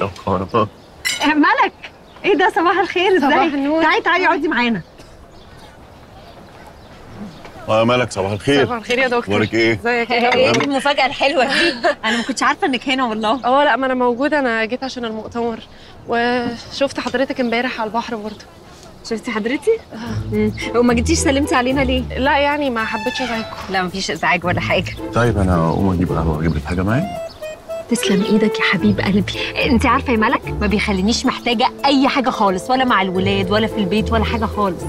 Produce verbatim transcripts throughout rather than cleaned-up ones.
يا خرابي ملك، ايه ده؟ صباح الخير، ازيك؟ صباح النور. تعالي تعالي اقعدي معانا. اه يا ملك، صباح الخير. صباح الخير يا دكتور. اخبارك ايه؟ ازيك؟ ايه المفاجأة الحلوة دي؟ انا ما كنتش عارفة انك هنا والله. اه لا، ما انا موجودة، انا جيت عشان المؤتمر وشفت حضرتك امبارح على البحر برضه. شفتي حضرتي؟ اه. وما جيتيش سلمتي علينا ليه؟ لا يعني ما حبيتش ازعجكم. لا مفيش ازعاج ولا حاجة. طيب انا اقوم اجيب قهوة، اجيب لك حاجة معايا؟ تسلم ايدك يا حبيب قلبي. انت عارفه يا ملك ما بيخلينيش محتاجه اي حاجه خالص، ولا مع الولاد ولا في البيت ولا حاجه خالص.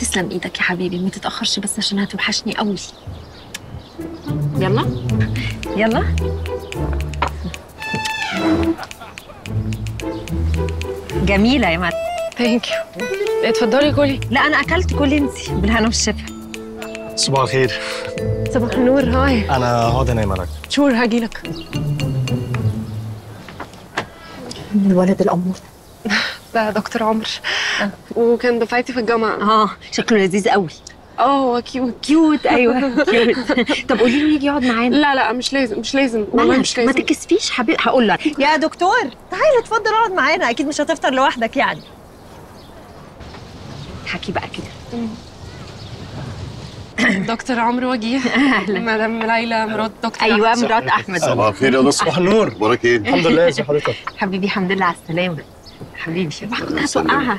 تسلم ايدك يا حبيبي، ما تتاخرش بس عشان هتوحشني قوي. يلا يلا. جميله يا ملك. ثانك يو. اتفضلي كلي. لا انا اكلت، كلي انت. بالهنا والشفا. صباح الخير. صباح النور. هاي انا هقعد هنا يا ملك. شور هاجيلك. من الولد الأمور ده دكتور عمر، وكان دفعتي في الجامعة. اه شكله لذيذ قوي. اه هو كيوت. كيوت ايوه كيوت. طب قولي له يجي يقعد معانا. لا لا مش لازم مش لازم والله مش لازم. ما تكسفيش حبيبي، هقول لها. يا دكتور تعالى اتفضل اقعد معانا، اكيد مش هتفطر لوحدك يعني. حكي بقى كده. دكتور عمر وجيه. اهلا. مدام ليلى مراد دكتور. ايوه مراد احمد. صباح الخير يا نص. صباح النور. اخبارك ايه؟ الحمد لله. ازي حضرتك؟ حبيبي الحمد لله على السلامه. حبيبي شباب كنت هتوقعها.